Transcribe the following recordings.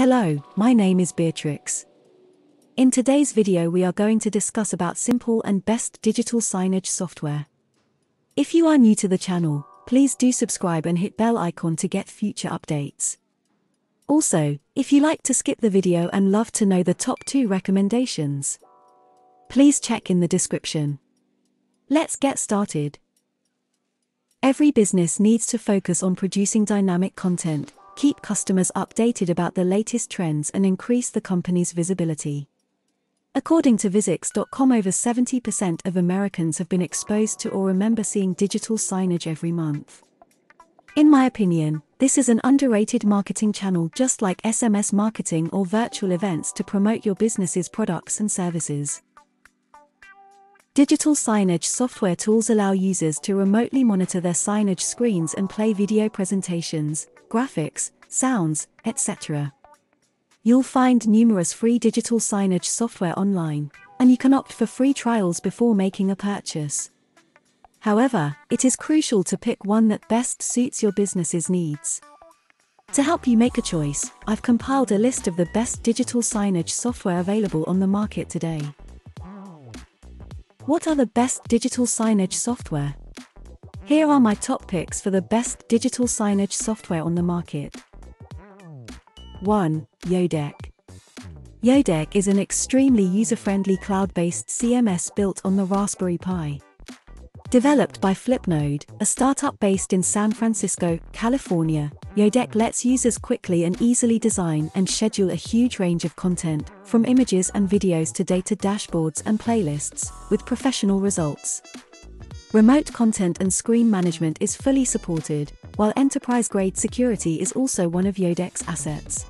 Hello, my name is Beatrix. In today's video we are going to discuss about simple and best digital signage software. If you are new to the channel, please do subscribe and hit bell icon to get future updates. Also, if you like to skip the video and love to know the top 2 recommendations, please check in the description. Let's get started. Every business needs to focus on producing dynamic content, keep customers updated about the latest trends and increase the company's visibility. According to Visix.com, over 70% of Americans have been exposed to or remember seeing digital signage every month. In my opinion, this is an underrated marketing channel, just like SMS marketing or virtual events, to promote your business's products and services. Digital signage software tools allow users to remotely monitor their signage screens and play video presentations, graphics, sounds, etc. You'll find numerous free digital signage software online, and you can opt for free trials before making a purchase. However, it is crucial to pick one that best suits your business's needs. To help you make a choice, I've compiled a list of the best digital signage software available on the market today. What are the best digital signage software? Here are my top picks for the best digital signage software on the market. 1. Yodeck. Yodeck is an extremely user-friendly cloud-based CMS built on the Raspberry Pi. Developed by Flipnode, a startup based in San Francisco, California, Yodeck lets users quickly and easily design and schedule a huge range of content, from images and videos to data dashboards and playlists, with professional results. Remote content and screen management is fully supported, while enterprise-grade security is also one of Yodeck's assets.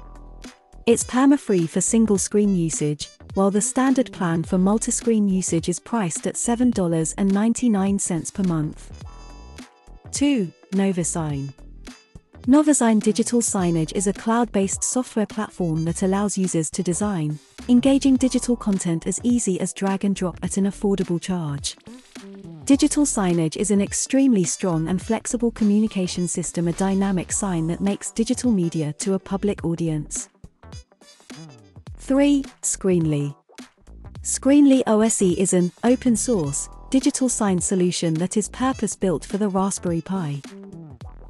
It's perma-free for single-screen usage, while the standard plan for multi-screen usage is priced at $7.99 per month. 2. NovaSign. NovaSign Digital Signage is a cloud-based software platform that allows users to design engaging digital content as easy as drag and drop at an affordable charge. Digital signage is an extremely strong and flexible communication system, a dynamic sign that makes digital media to a public audience. 3. Screenly. Screenly OSE is an open-source digital sign solution that is purpose-built for the Raspberry Pi.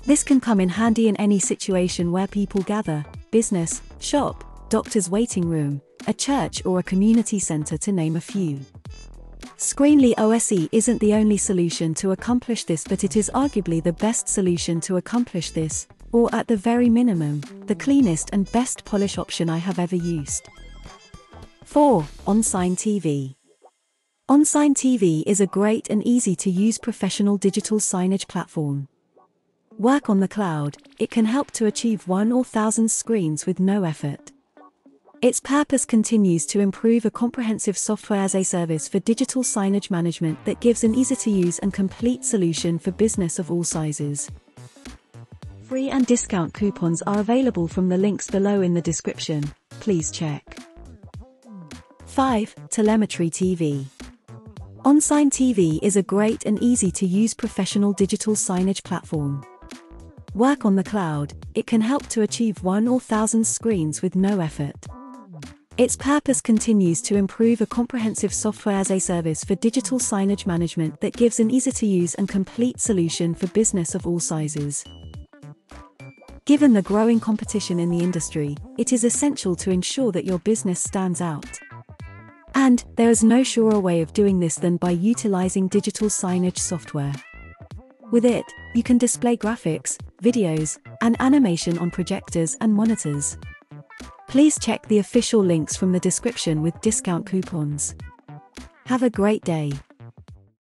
This can come in handy in any situation where people gather: business, shop, doctor's waiting room, a church or a community center, to name a few. Screenly OSE isn't the only solution to accomplish this, but it is arguably the best solution to accomplish this, or at the very minimum, the cleanest and best polish option I have ever used. 4. OnSign TV. OnSign TV is a great and easy-to-use professional digital signage platform. Work on the cloud, it can help to achieve 1,000 or 1,000 screens with no effort. Its purpose continues to improve a comprehensive software as a service for digital signage management that gives an easy-to-use and complete solution for business of all sizes. Free and discount coupons are available from the links below in the description, please check. 5. Telemetry TV. OnSign TV is a great and easy-to-use professional digital signage platform. Work on the cloud, it can help to achieve 1,000 or 1,000 screens with no effort. Its purpose continues to improve a comprehensive software as a service for digital signage management that gives an easy-to-use and complete solution for business of all sizes. Given the growing competition in the industry, it is essential to ensure that your business stands out. And there is no surer way of doing this than by utilizing digital signage software. With it, you can display graphics, videos, and animation on projectors and monitors. Please check the official links from the description with discount coupons. Have a great day.